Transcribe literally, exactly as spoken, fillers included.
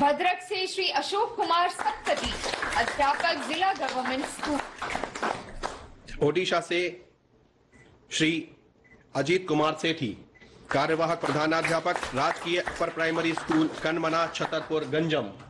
भद्रक से श्री अशोक कुमार सप्तती, अध्यापक जिला गवर्नमेंट स्कूल। ओडिशा से श्री अजीत कुमार सेठी, कार्यवाहक प्रधानाध्यापक, राजकीय upper primary school Kanamana, Chhatarpur, Ganjam.